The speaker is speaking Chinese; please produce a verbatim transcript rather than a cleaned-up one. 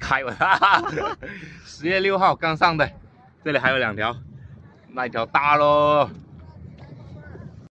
开完，十月六号刚上的，这里还有两条，那一条大喽。